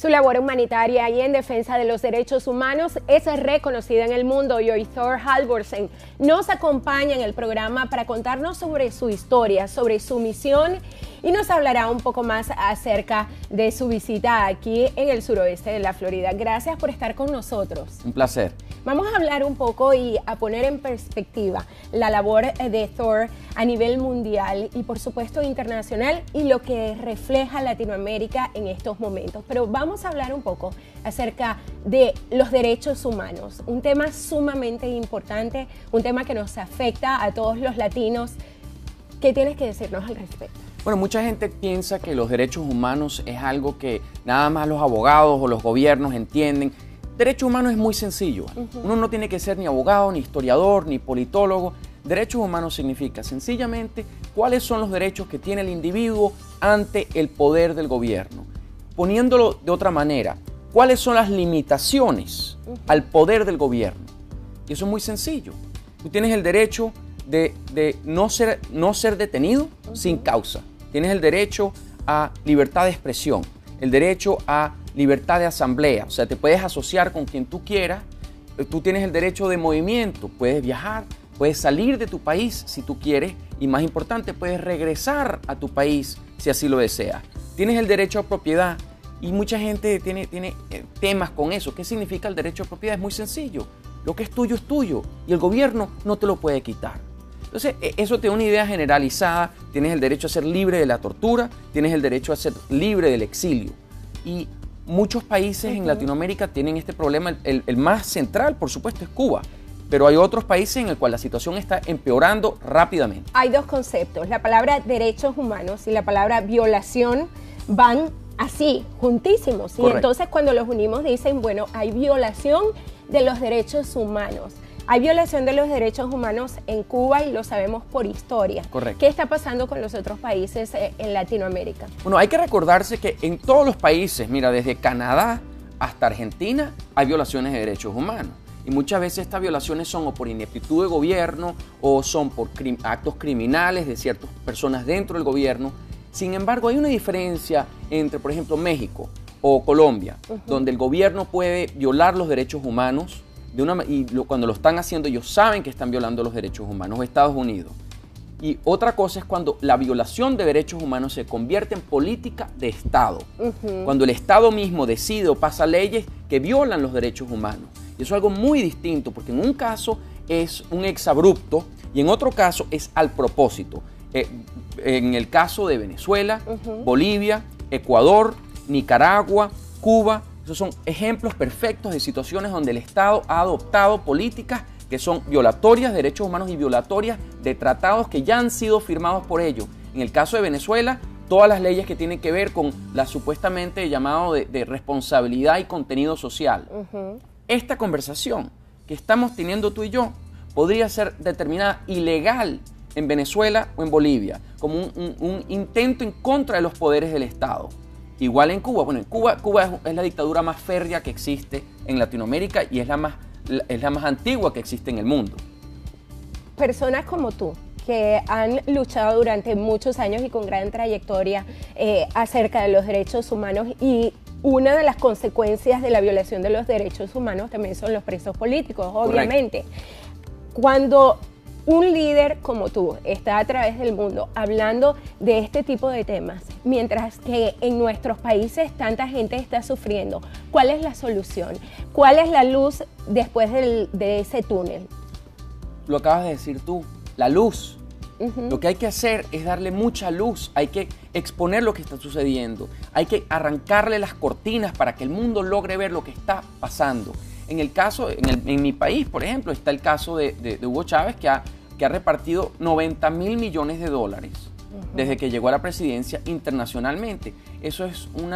Su labor humanitaria y en defensa de los derechos humanos es reconocida en el mundo y hoy Thor Halvorssen nos acompaña en el programa para contarnos sobre su historia, sobre su misión y nos hablará un poco más acerca de su visita aquí en el suroeste de la Florida. Gracias por estar con nosotros. Un placer. Vamos a hablar un poco y a poner en perspectiva la labor de Thor a nivel mundial y por supuesto internacional y lo que refleja Latinoamérica en estos momentos. Pero vamos a hablar un poco acerca de los derechos humanos, un tema sumamente importante, un tema que nos afecta a todos los latinos. ¿Qué tienes que decirnos al respecto? Bueno, mucha gente piensa que los derechos humanos es algo que nada más los abogados o los gobiernos entienden. Derecho humano es muy sencillo. Uno no tiene que ser ni abogado, ni historiador, ni politólogo. Derechos humanos significa sencillamente cuáles son los derechos que tiene el individuo ante el poder del gobierno. Poniéndolo de otra manera, ¿cuáles son las limitaciones al poder del gobierno? Y eso es muy sencillo. Tú tienes el derecho de no ser detenido sin causa. Tienes el derecho a libertad de expresión, el derecho a libertad de asamblea, o sea, te puedes asociar con quien tú quieras. Tú tienes el derecho de movimiento, puedes viajar, puedes salir de tu país si tú quieres y, más importante, puedes regresar a tu país si así lo deseas. Tienes el derecho a propiedad y mucha gente tiene temas con eso. ¿Qué significa el derecho a propiedad? Es muy sencillo. Lo que es tuyo y el gobierno no te lo puede quitar. Entonces, eso te da una idea generalizada. Tienes el derecho a ser libre de la tortura, tienes el derecho a ser libre del exilio. Y muchos países en Latinoamérica tienen este problema. El más central, por supuesto, es Cuba. Pero hay otros países en el cual la situación está empeorando rápidamente. Hay dos conceptos. La palabra derechos humanos y la palabra violación van así, juntísimos. Y entonces cuando los unimos dicen, bueno, hay violación de los derechos humanos. Hay violación de los derechos humanos en Cuba y lo sabemos por historia. Correcto. ¿Qué está pasando con los otros países en Latinoamérica? Bueno, hay que recordarse que en todos los países, mira, desde Canadá hasta Argentina, hay violaciones de derechos humanos. Y muchas veces estas violaciones son o por ineptitud de gobierno o son por actos criminales de ciertas personas dentro del gobierno. Sin embargo, hay una diferencia entre, por ejemplo, México o Colombia, donde el gobierno puede violar los derechos humanos cuando lo están haciendo ellos saben que están violando los derechos humanos, Estados Unidos. Y otra cosa es cuando la violación de derechos humanos se convierte en política de Estado, cuando el Estado mismo decide o pasa leyes que violan los derechos humanos. Y eso es algo muy distinto, porque en un caso es un exabrupto y en otro caso es al propósito. En el caso de Venezuela, Bolivia, Ecuador, Nicaragua, Cuba, esos son ejemplos perfectos de situaciones donde el Estado ha adoptado políticas que son violatorias de derechos humanos y violatorias de tratados que ya han sido firmados por ellos. En el caso de Venezuela, todas las leyes que tienen que ver con la supuestamente llamado de responsabilidad y contenido social. Esta conversación que estamos teniendo tú y yo podría ser determinada ilegal en Venezuela o en Bolivia, como un intento en contra de los poderes del Estado. Igual en Cuba. Bueno, en Cuba es la dictadura más férrea que existe en Latinoamérica y es la más antigua que existe en el mundo. Personas como tú, que han luchado durante muchos años y con gran trayectoria acerca de los derechos humanos, y una de las consecuencias de la violación de los derechos humanos también son los presos políticos, obviamente. Correcto. Cuando un líder como tú está a través del mundo hablando de este tipo de temas, mientras que en nuestros países tanta gente está sufriendo, ¿cuál es la solución? ¿Cuál es la luz después de ese túnel? Lo acabas de decir tú, la luz. Lo que hay que hacer es darle mucha luz, hay que exponer lo que está sucediendo, hay que arrancarle las cortinas para que el mundo logre ver lo que está pasando. En mi país, por ejemplo, está el caso de Hugo Chávez, que ha repartido 90.000 millones de dólares desde que llegó a la presidencia internacionalmente. Eso es un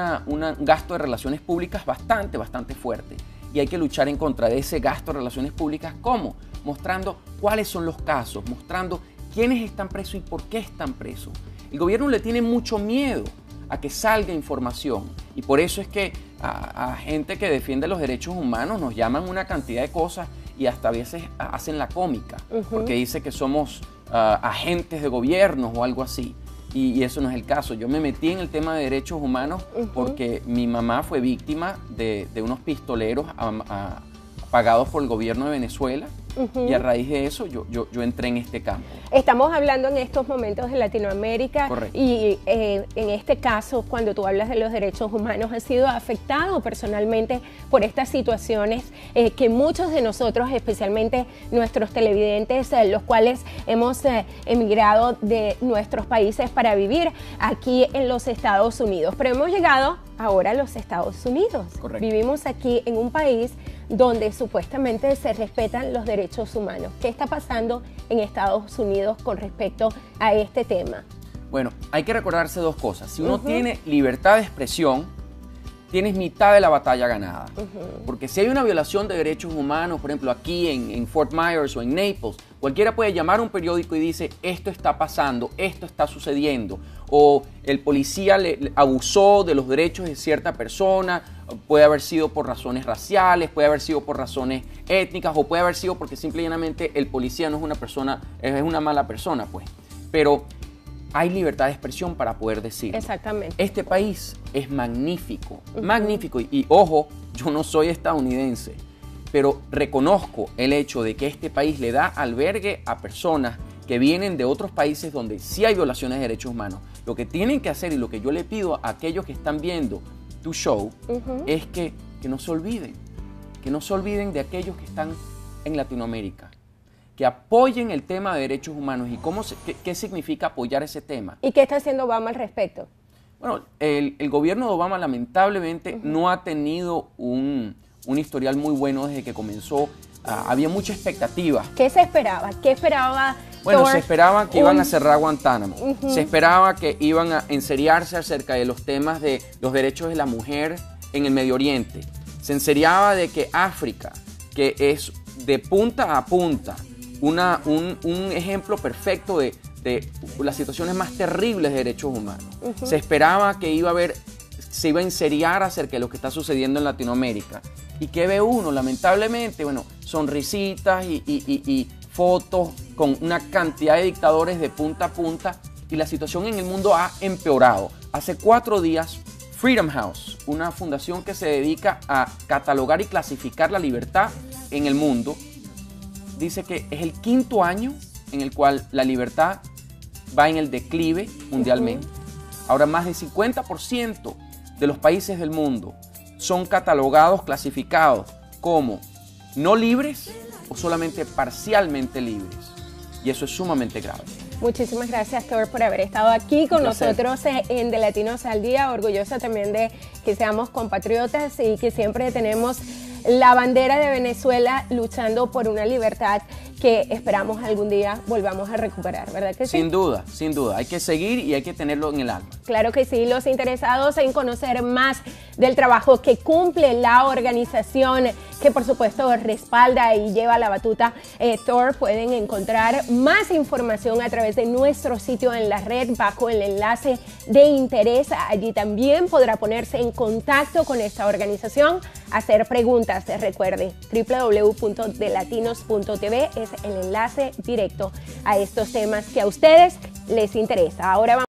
gasto de relaciones públicas bastante fuerte. Y hay que luchar en contra de ese gasto de relaciones públicas. ¿Cómo? Mostrando cuáles son los casos, mostrando quiénes están presos y por qué están presos. El gobierno le tiene mucho miedo a que salga información. Y por eso es que a gente que defiende los derechos humanos nos llaman una cantidad de cosas y hasta a veces hacen la cómica, porque dice que somos agentes de gobiernos o algo así. y eso no es el caso. Yo me metí en el tema de derechos humanos porque mi mamá fue víctima de unos pistoleros pagados por el gobierno de Venezuela. Y a raíz de eso yo entré en este campo. Estamos hablando en estos momentos de Latinoamérica. Correcto. Y en este caso, cuando tú hablas de los derechos humanos, han sido afectados personalmente por estas situaciones que muchos de nosotros, especialmente nuestros televidentes, los cuales hemos emigrado de nuestros países para vivir aquí en los Estados Unidos. Pero hemos llegado ahora a los Estados Unidos. Correcto. Vivimos aquí en un país donde supuestamente se respetan los derechos humanos. ¿Qué está pasando en Estados Unidos con respecto a este tema? Bueno, hay que recordarse dos cosas. Si uno tiene libertad de expresión, tienes mitad de la batalla ganada. Porque si hay una violación de derechos humanos, por ejemplo, aquí en Fort Myers o en Naples, cualquiera puede llamar a un periódico y dice, esto está pasando, esto está sucediendo, o el policía le abusó de los derechos de cierta persona, puede haber sido por razones raciales, puede haber sido por razones étnicas, o puede haber sido porque simple y llanamente el policía no es una persona, es una mala persona, pues. Pero hay libertad de expresión para poder decir. Exactamente. Este país es magnífico, magnífico. Y ojo, yo no soy estadounidense, pero reconozco el hecho de que este país le da albergue a personas que vienen de otros países donde sí hay violaciones de derechos humanos. Lo que tienen que hacer y lo que yo le pido a aquellos que están viendo tu show es que no se olviden, de aquellos que están en Latinoamérica, que apoyen el tema de derechos humanos y cómo qué significa apoyar ese tema. ¿Y qué está haciendo Obama al respecto? Bueno, el gobierno de Obama lamentablemente no ha tenido un historial muy bueno desde que comenzó. Había mucha expectativa. ¿Qué se esperaba? ¿Qué esperaba? Bueno, se esperaba que iban a cerrar Guantánamo. Se esperaba que iban a enseriarse acerca de los temas de los derechos de la mujer en el Medio Oriente. Se enseriaba de que África, que es de punta a punta un ejemplo perfecto de las situaciones más terribles de derechos humanos. Se esperaba que se iba a enseriar acerca de lo que está sucediendo en Latinoamérica. ¿Y qué ve uno? Lamentablemente, bueno, sonrisitas y fotos con una cantidad de dictadores de punta a punta, y la situación en el mundo ha empeorado. Hace 4 días, Freedom House, una fundación que se dedica a catalogar y clasificar la libertad en el mundo, dice que es el 5.º año en el cual la libertad va en el declive mundialmente. Ahora más del 50% de los países del mundo son catalogados, clasificados como no libres o solamente parcialmente libres. Y eso es sumamente grave. Muchísimas gracias, Thor, por haber estado aquí con nosotros en De Latinos al Día. Orgullosa también de que seamos compatriotas y que siempre tenemos la bandera de Venezuela luchando por una libertad que esperamos algún día volvamos a recuperar, ¿verdad que sí? Sin duda, sin duda. Hay que seguir y hay que tenerlo en el alma. Claro que sí. Los interesados en conocer más del trabajo que cumple la organización, que por supuesto respalda y lleva la batuta Thor, pueden encontrar más información a través de nuestro sitio en la red bajo el enlace de interés. Allí también podrá ponerse en contacto con esta organización, hacer preguntas. Recuerde, www.delatinos.tv es el enlace directo a estos temas que a ustedes les interesa. Ahora vamos